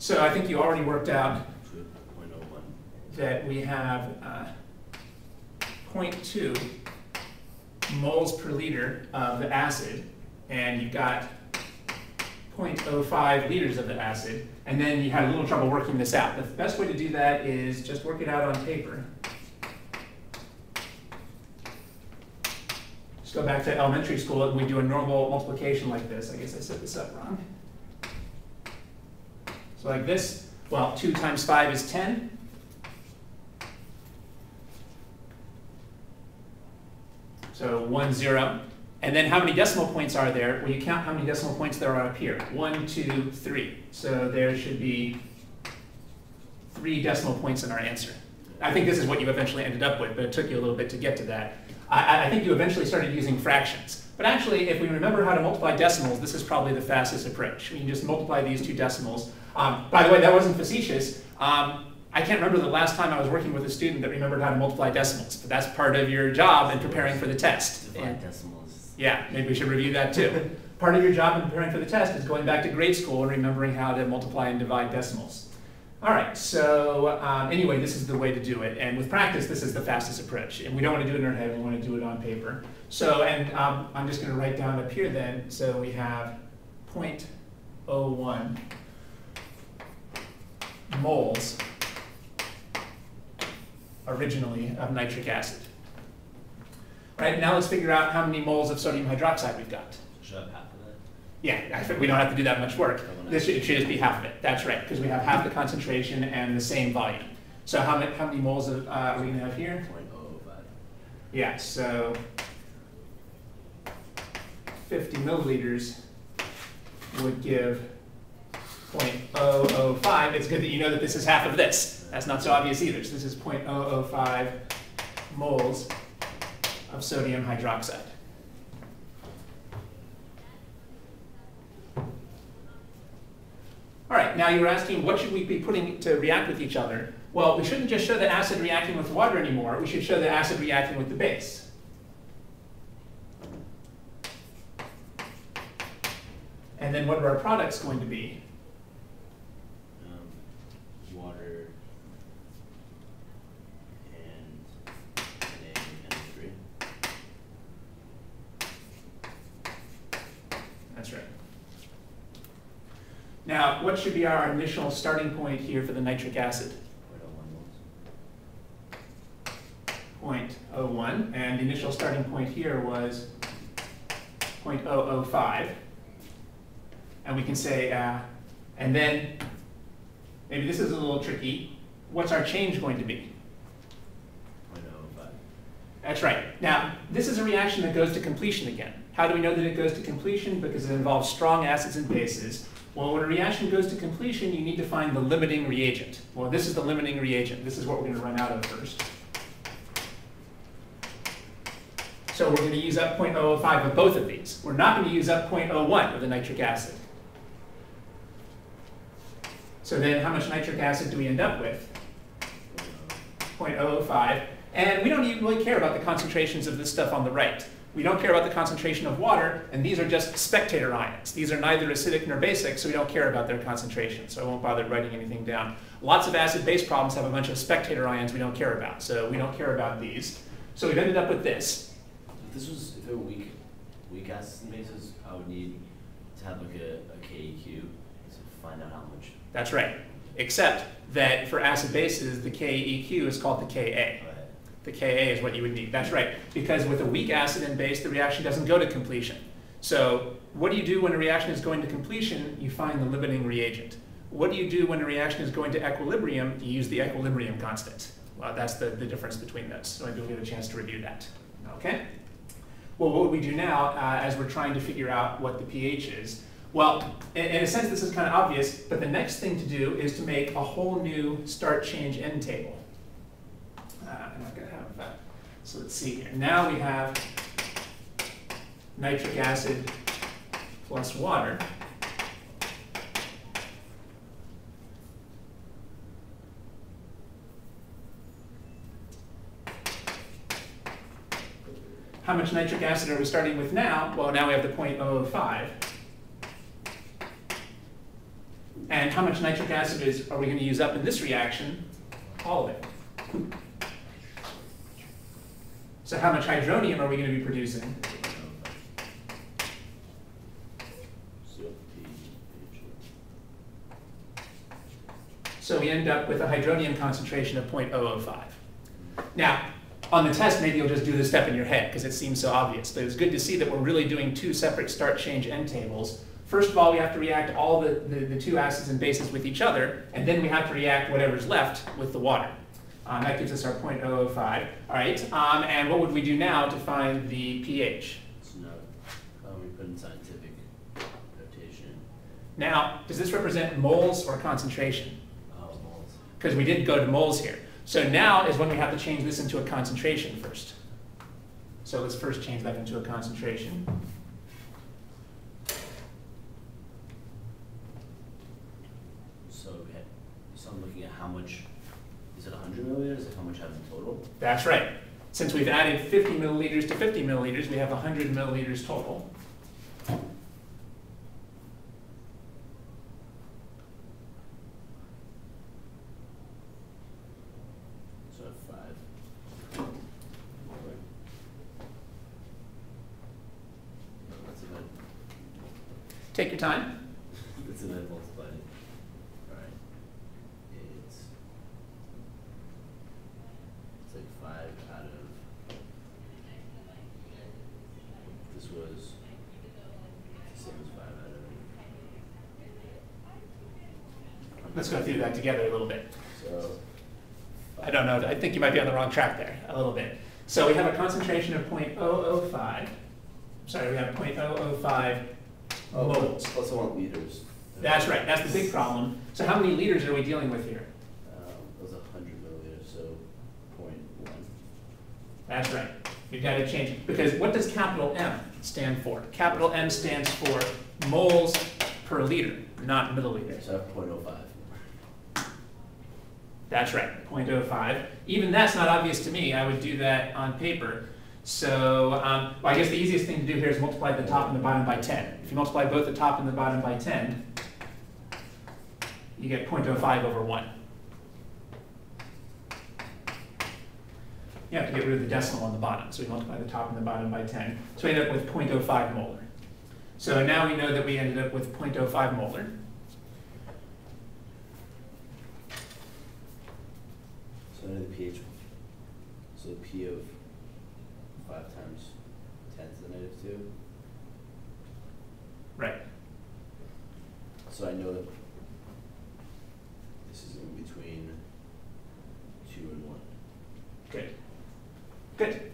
So I think you already worked out that we have 0.2 moles per liter of the acid, and you've got 0.05 liters of the acid, and then you had a little trouble working this out. The best way to do that is just work it out on paper. Just go back to elementary school and we do a normal multiplication like this. I guess I set this up wrong. So like this, well, 2 times 5 is 10. So 1, 0. And then how many decimal points are there? Well, you count how many decimal points there are up here. 1, 2, 3. So there should be 3 decimal points in our answer. I think this is what you eventually ended up with, but it took you a little bit to get to that. I think you eventually started using fractions. But actually, if we remember how to multiply decimals, this is probably the fastest approach. We can just multiply these 2 decimals. By the way, that wasn't facetious. I can't remember the last time I was working with a student that remembered how to multiply decimals, but that's part of your job in preparing for the test. Divide decimals. Yeah, maybe we should review that too. Part of your job in preparing for the test is going back to grade school and remembering how to multiply and divide decimals. All right, so anyway, this is the way to do it. And with practice, this is the fastest approach. And we don't want to do it in our head, we want to do it on paper. So, and I'm just going to write down up here then. So we have 0.01 moles originally of nitric acid. All right, now let's figure out how many moles of sodium hydroxide we've got. Yeah, we don't have to do that much work. It should just be half of it. That's right, because we have half the concentration and the same volume. So how many moles of, are we going to have here? 0.05. Yeah, so 50 milliliters would give 0.005. It's good that you know that this is half of this. That's not so obvious either. So this is 0.005 moles of sodium hydroxide. All right, now you were asking what should we be putting to react with each other? Well, we shouldn't just show the acid reacting with water anymore. We should show the acid reacting with the base. And then what are our products going to be? Water and NH3. That's right. Now, what should be our initial starting point here for the nitric acid? 0.01. 0.01, and the initial starting point here was 0.005. And we can say, and then, maybe this is a little tricky, what's our change going to be? 0.005. That's right. Now, this is a reaction that goes to completion again. How do we know that it goes to completion? Because it involves strong acids and bases. Well, when a reaction goes to completion, you need to find the limiting reagent. Well, this is the limiting reagent. This is what we're going to run out of first. So we're going to use up 0.005 of both of these. We're not going to use up 0.01 of the nitric acid. So then how much nitric acid do we end up with? 0.005. And we don't even really care about the concentrations of this stuff on the right. We don't care about the concentration of water, and these are just spectator ions. These are neither acidic nor basic, so we don't care about their concentration, so I won't bother writing anything down. Lots of acid-base problems have a bunch of spectator ions we don't care about, so we don't care about these. So we've ended up with this. If this was, if there were weak acids and bases, I would need to have like a KEQ to find out how much. That's right, except that for acid bases, the KEQ is called the KA. The Ka is what you would need. That's right, because with a weak acid and base, the reaction doesn't go to completion. So what do you do when a reaction is going to completion? You find the limiting reagent. What do you do when a reaction is going to equilibrium? You use the equilibrium constant. Well, that's the difference between those. So maybe we'll get a chance to review that. Okay? Well, what would we do now as we're trying to figure out what the pH is? Well, in a sense, this is kind of obvious, but the next thing to do is to make a whole new start, change, end table. I'm not going to have that. So let's see here. Now we have nitric acid plus water. How much nitric acid are we starting with now? Well, now we have the 0.005. and how much nitric acid are we going to use up in this reaction? All of it. So how much hydronium are we going to be producing? So we end up with a hydronium concentration of 0.005. Now, on the test, maybe you'll just do this step in your head because it seems so obvious. But it's good to see that we're really doing two separate start, change, end tables. First of all, we have to react all the two acids and bases with each other, and then we have to react whatever's left with the water. That gives us our 0.005. All right, and what would we do now to find the pH? It's not, we put in scientific notation. Now, does this represent moles or concentration? Moles. Because we did go to moles here. So now is when we have to change this into a concentration first. So let's first change that into a concentration. So, I'm looking at how much, is it 100 milliliters? Like how much I have in total? That's right. Since we've added 50 milliliters to 50 milliliters, we have 100 milliliters total. Take your time. It's an multiplied. All right. It's like 5 out of. This was the same as 5 out of. Let's go through that together a little bit. So, I don't know. I think you might be on the wrong track there a little bit. So we have a concentration of 0.005. Sorry, we have 0.005. Moles. Plus I want liters. That's right. That's the big problem. So how many liters are we dealing with here? It was 100 milliliters, so 0.1. That's right. You've got to change it. Because what does capital M stand for? Capital M stands for moles per liter, not milliliters. So 0.05. That's right, 0.05. Even that's not obvious to me. I would do that on paper. So well, I guess the easiest thing to do here is multiply the top and the bottom by 10. If you multiply both the top and the bottom by 10, you get 0.05 over 1. You have to get rid of the decimal on the bottom, so we multiply the top and the bottom by 10. So we end up with 0.05 molar. So now we know that we ended up with 0.05 molar. So I know the pH. So the P of 5 times 10 to the negative 2. Right. So I know that this is in between 2 and 1. Good. Good.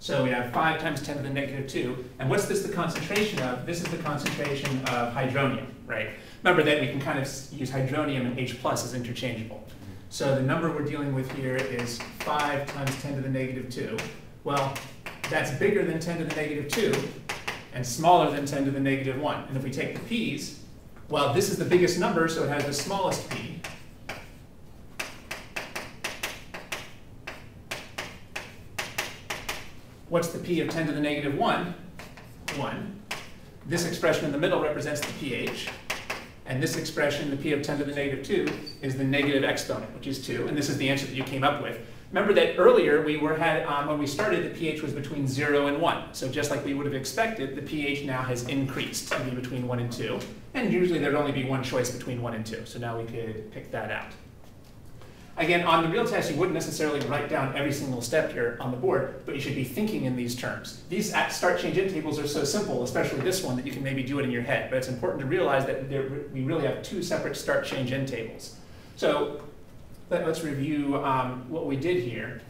So we have 5 times 10 to the negative 2. And what's this the concentration of? This is the concentration of hydronium, right? Remember that we can kind of use hydronium and H plus as interchangeable. So the number we're dealing with here is 5 times 10 to the negative 2. Well, that's bigger than 10 to the negative 2 and smaller than 10 to the negative 1. And if we take the p's, well, this is the biggest number, so it has the smallest p. What's the p of 10 to the negative 1? 1. This expression in the middle represents the pH. And this expression, the p of 10 to the negative 2, is the negative exponent, which is 2. And this is the answer that you came up with. Remember that earlier, we when we started, the pH was between 0 and 1. So just like we would have expected, the pH now has increased to be between 1 and 2. And usually there would only be one choice between 1 and 2. So now we could pick that out. Again, on the real test, you wouldn't necessarily write down every single step here on the board, but you should be thinking in these terms. These start, change, end tables are so simple, especially this one, that you can maybe do it in your head. But it's important to realize that we really have two separate start, change, end tables. So let's review what we did here.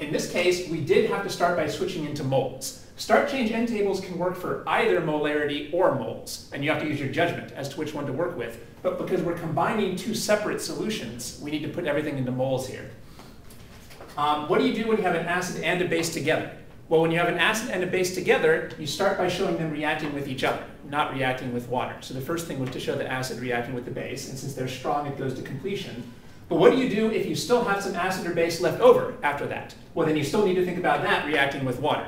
In this case, we did have to start by switching into moles. Start, change, end tables can work for either molarity or moles, and you have to use your judgment as to which one to work with. But because we're combining two separate solutions, we need to put everything into moles here. What do you do when you have an acid and a base together? Well, when you have an acid and a base together, you start by showing them reacting with each other, not reacting with water. So the first thing was to show the acid reacting with the base, and since they're strong, it goes to completion. But what do you do if you still have some acid or base left over after that? Well, then you still need to think about that reacting with water.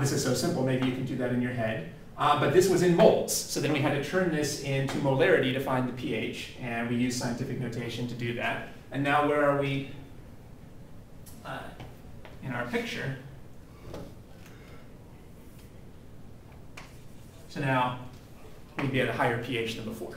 This is so simple, maybe you can do that in your head. But this was in moles, so then we had to turn this into molarity to find the pH, and we used scientific notation to do that. And now where are we in our picture? So now we'd be at a higher pH than before.